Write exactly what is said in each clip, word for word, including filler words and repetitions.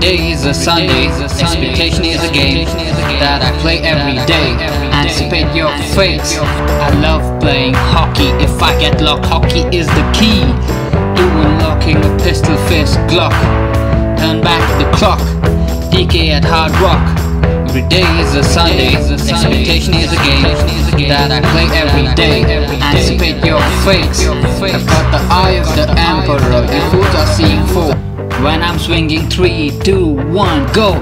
day is a Sunday. Expectation is a game that I play every day. Anticipate your fate. I love playing hockey. If I get locked, hockey is the key to unlocking a pistol face Glock. Turn back the clock. T K at Hard Rock. Every day is a Sunday. Expectation is a game that I play every day. Anticipate your fates. I've got the eye of the emperor. The fools are seeing four. When I'm swinging, three, two, one, go.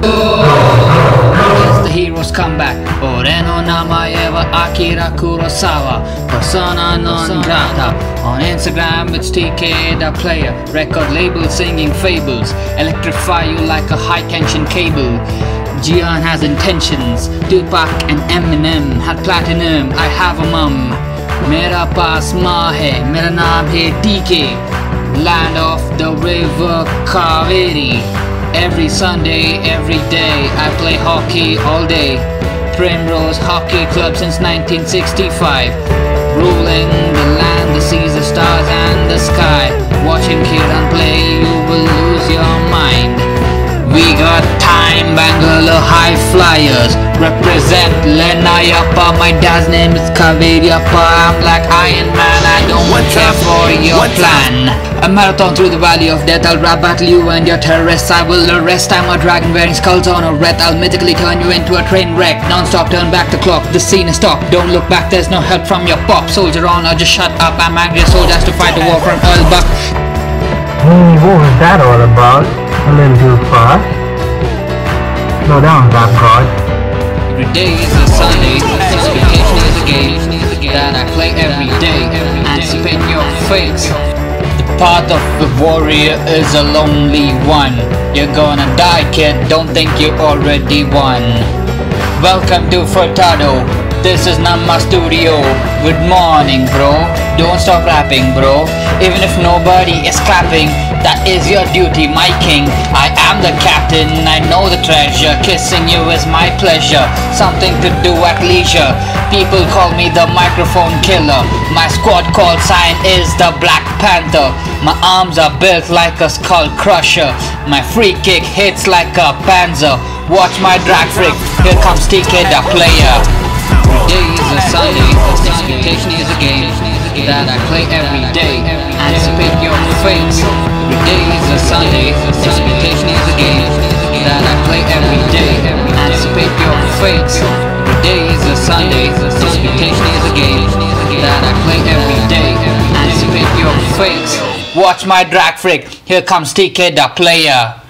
Notice the hero's comeback. Oreno Namaeva Akira Kurosawa, persona non grata. On Instagram, it's T K the player. Record label singing fables. Electrify you like a high tension cable. Gian has intentions. Tupac and Eminem had platinum. I have a mum. Mera paas maa hai. Mera naam hai T K. Land of the river Kaveri. Every Sunday, every day, I play hockey all day. Primrose Hockey Club since nineteen sixty-five. Ruling the land, the seas, the stars and the sky. Watching Kiran play, you will lose your mind. We got time, Bangalore High Flyers. Represent Len Aiyappa. My dad's name is Kaveriappa. I'm like Iron Man. I don't care for your plan. A marathon through the valley of death. I'll rap battle you and your terrorists. I will arrest. I'm a dragon wearing skulls on a wreath. I'll mythically turn you into a train wreck. Non-stop, turn back the clock. The scene is stopped. Don't look back. There's no help from your pop. Soldier on or just shut up. I'm angry soldier has to fight the war from Earl Buck. Hey, what was that all about? A little too far. Slow down, rap god. Every day is a Sunday. Expectation is a game that I play every day. Anticipate your fates. The path of the warrior is a lonely one. You're gonna die, kid. Don't think you already won. Welcome to Furtado. This is Namma Studio. Good morning, bro. Don't stop rapping, bro. Even if nobody is clapping, that is your duty, my king. I am the captain, I know the treasure. Kissing you is my pleasure, something to do at leisure. People call me the microphone killer. My squad call sign is the Black Panther. My arms are built like a skull crusher. My free kick hits like a Panzer. Watch my drag freak, here comes T K the player. Every day is a Sunday. Expectation is a game that I play every day. Anticipate your fates. Every day is a Sunday. Expectation is a game that I play every day. Anticipate your fates. Every day is a Sunday. Expectation is a game that I play every day. Anticipate your fates. Watch my drag freak. Here comes T K the player.